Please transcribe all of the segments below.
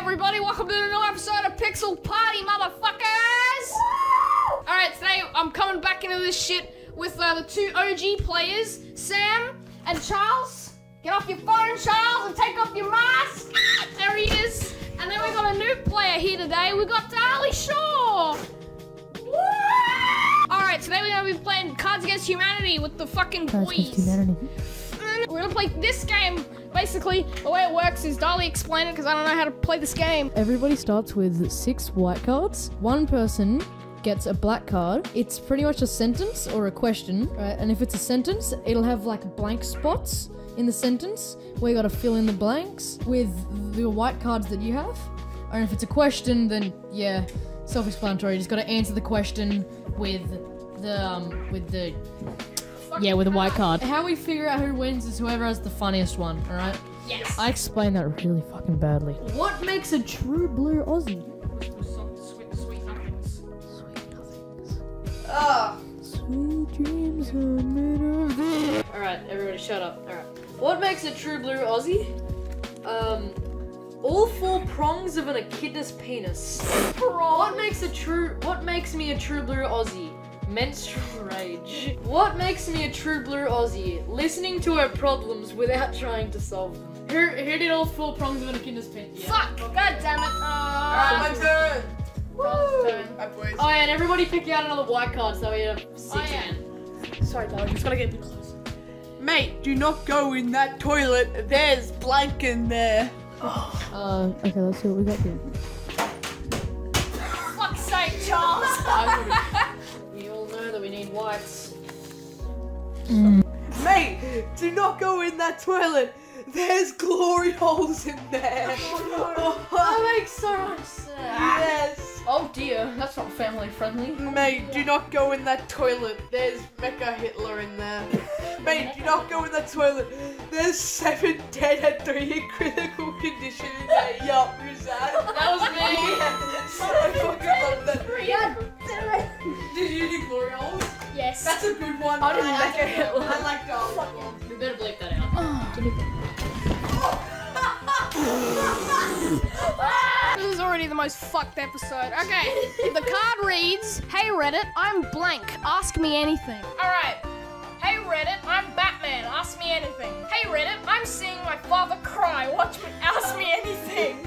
everybody, welcome to another episode of Pixel Party, motherfuckers! Alright, today I'm coming back into this shit with the two OG players, Sam and Charles. Get off your phone, Charles, and take off your mask! There he is! And then we've got a new player here today, we've got Dali Shaw! Alright, today we're gonna be playing Cards Against Humanity with the fucking boys. We're gonna play this game. Basically, the way it works is Dali explained it because I don't know how to play this game. Everybody starts with 6 white cards. One person gets a black card. It's pretty much a sentence or a question, right? And if it's a sentence, it'll have like blank spots in the sentence where you gotta fill in the blanks with the white cards that you have. And if it's a question, then yeah, self-explanatory. You just gotta answer the question with a white card. How we figure out who wins is whoever has the funniest one, alright? Yes. I explained that really fucking badly. What makes a true blue Aussie? Sweet nothings. Sweet nothings. Ah! Sweet dreams are made of this. Alright, everybody shut up. Alright. What makes a true blue Aussie? All 4 prongs of an echidna's penis. What makes me a true blue Aussie? Menstrual rage. What makes me a true blue Aussie? Listening to her problems without trying to solve them. Who did all 4 prongs of an echidna's penis? Yeah. Fuck! Okay. God damn it! Alright, my turn! Woo! Oh yeah, and everybody pick out another white card so we have 6 again. Sorry, Dali, just gotta get a bit closer. Mate, do not go in that toilet. There's blank in there. Okay, let's see what we got here. Fuck's sake, Charles! Whites. Mm. Mate, do not go in that toilet. There's glory holes in there. Oh, no. That makes so much sense. Yes. Oh dear, that's not family friendly. Mate, do not go in that toilet. There's Mecha Hitler in there. Mate, do not go in that toilet. There's 7 dead and 3 in critical condition in there. Yup, who's that? That was me. Yes. I fucking love that. Did you do glory holes? Yes. That's a good one. I didn't like it. I like that. We better bleep that out. This is already the most fucked episode. Okay. The card reads, "Hey Reddit, I'm blank. Ask me anything." Alright. Hey Reddit, I'm Batman. Ask me anything. Hey Reddit, I'm seeing my father cry. Watch me. Ask me anything.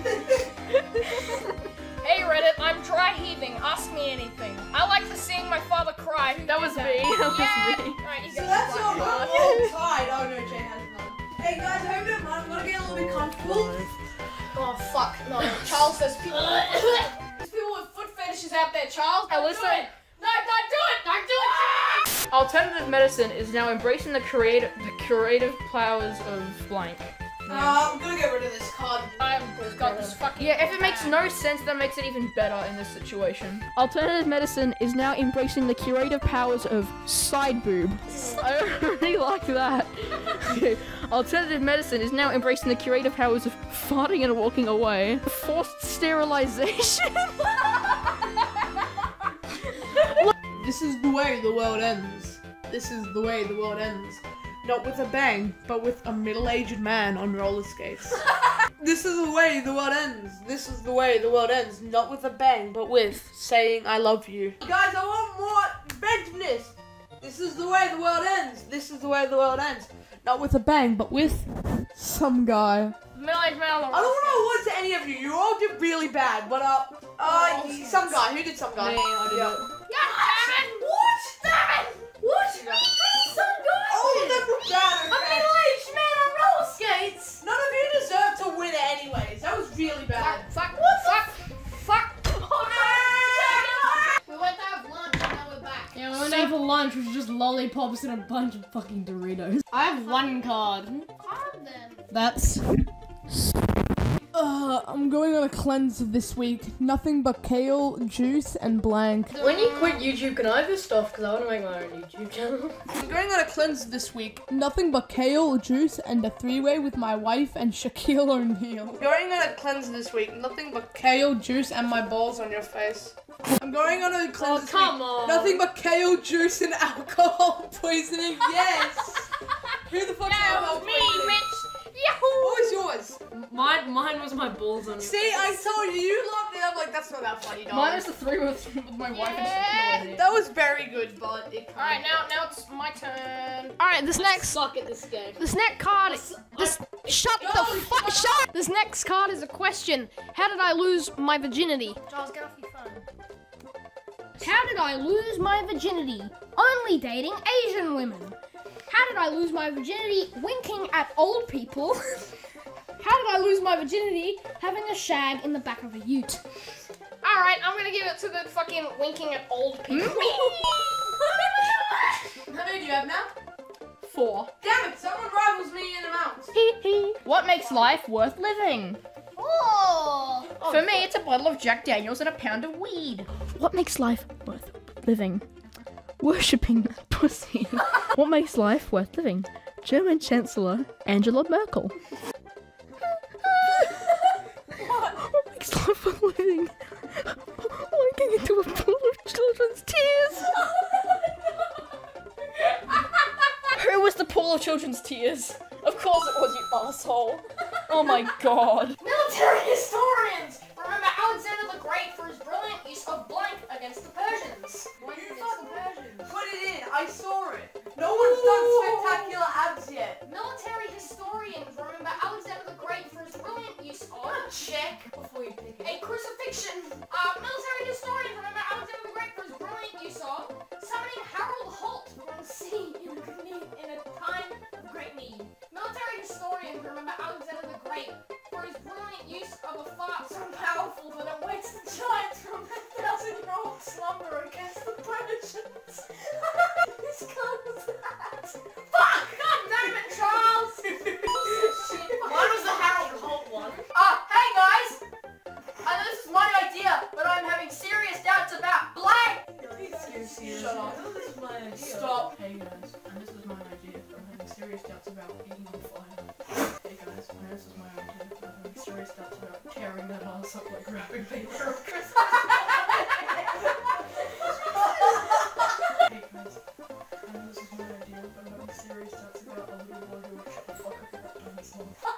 Hey Reddit, I'm dry heaving. Ask me anything. I like to seeing my father cry. That was me. That was me. All right, you so that's all about all tied. Oh no, Jay has none. Hey guys, hope you don't mind. I'm gonna get a little bit comfortable. Oh fuck, no. Charles, there's people. There's people with foot fetishes out there, Charles. Hey, listen. No, don't do it. Don't do it. Alternative medicine is now embracing the curative powers of blank. I'm gonna get rid of this card. I've got this fucking. Yeah, if it makes no sense, that makes it even better in this situation. Alternative medicine is now embracing the curative powers of side boob. I really like that. Okay. Alternative medicine is now embracing the curative powers of farting and walking away. Forced sterilization. This is the way the world ends. This is the way the world ends. Not with a bang, but with a middle-aged man on roller skates. This is the way the world ends. This is the way the world ends. Not with a bang, but with saying I love you. Guys, I want more vengefulness. This is the way the world ends. This is the way the world ends. Not with a bang, but with some guy. Middle-aged man on the roller skates. I don't want to award to any of you. You all did really bad. But some guy. Who did some guy? Me, I did it. God damn it! What? Damn it! What? You mean some guy? All of them from down. A middle-aged man on roller skates. None of you deserve to win it, anyways. That was really bad. Fuck! What? Fuck! Oh, no. We went to have lunch and now we're back. Yeah, we went to have lunch, which was just lollipops and a bunch of fucking Doritos. I have one card. Card then. That's. I'm going on a cleanse this week. Nothing but kale, juice, and blank. When you quit YouTube, can I have your stuff? Because I want to make my own YouTube channel. I'm going on a cleanse this week. Nothing but kale, juice, and a three-way with my wife and Shaquille O'Neal. I'm going on a cleanse this week. Nothing but kale, juice, and my balls on your face. I'm going on a cleanse this week. Oh, come on. Nothing but kale, juice, and alcohol poisoning. Yes. Who the fuck? No, me, Mitch. Yahoo! What was yours? Mine was my balls on. See, I told you, you loved it. I'm like, that's not that funny, dog. Mine was the three with my wife and shit. That was very good, but it. Alright, now it's my turn. Alright, this next. Suck at this game. This next card. Shut up! This next card is a question. How did I lose my virginity? Charles, get off your phone. How did I lose my virginity? Only dating Asian women. How did I lose my virginity? Winking at old people. How did I lose my virginity? Having a shag in the back of a ute. Alright, I'm gonna give it to the fucking winking at old people. How many do you have now? 4. Damn it, someone rivals me in amounts. What makes life worth living? Oh. For me, it's a bottle of Jack Daniels and a pound of weed. What makes life worth living? Worshipping that pussy. What makes life worth living? German Chancellor Angela Merkel. What makes life worth living? Walking into a pool of children's tears. Who was the pool of children's tears? Of course it was, you asshole. Oh my god. Military historians remember Alexander the Great for his brilliant use of blank against the Persians. Put it in, I saw it. No one's done spectacular abs yet. Military historians remember Alexander the Great for his brilliant use of a crucifixion. Military historians remember Alexander the Great for his brilliant use of summoning Harold Holt from sea in a time of great need. Military historians remember Alexander the Great for his brilliant use of a fart so powerful that it wakes the giants from a 1,000-year-old slumber against the Persians. This comes that. Fuck! God damn it, Charles! Shit. Mine was the Harold Holt one. Hey guys! I know this is my idea, but I'm having serious doubts about black! Shut up. This is my idea. Stop. Hey guys, and this is my idea, but I'm having serious doubts about being on fire. Hey guys, and this is my idea, but I'm having serious doubts about tearing that ass up like wrapping paper on Christmas. Hey guys, and this is my idea, but I'm having serious doubts about a little boy who would shut the fuck up about doing this.